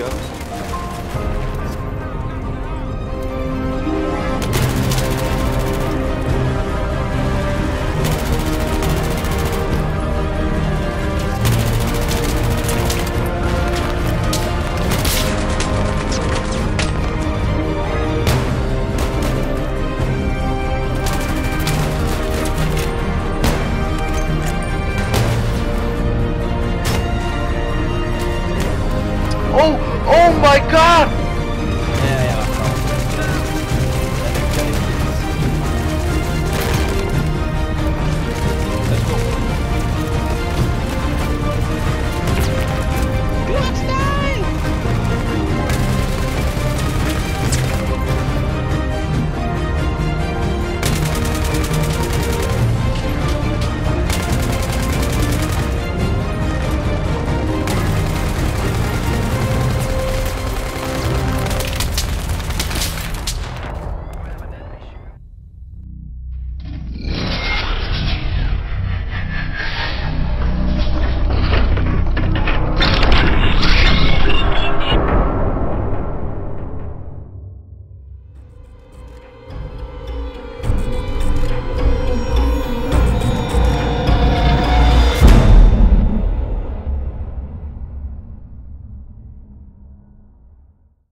Oh my God!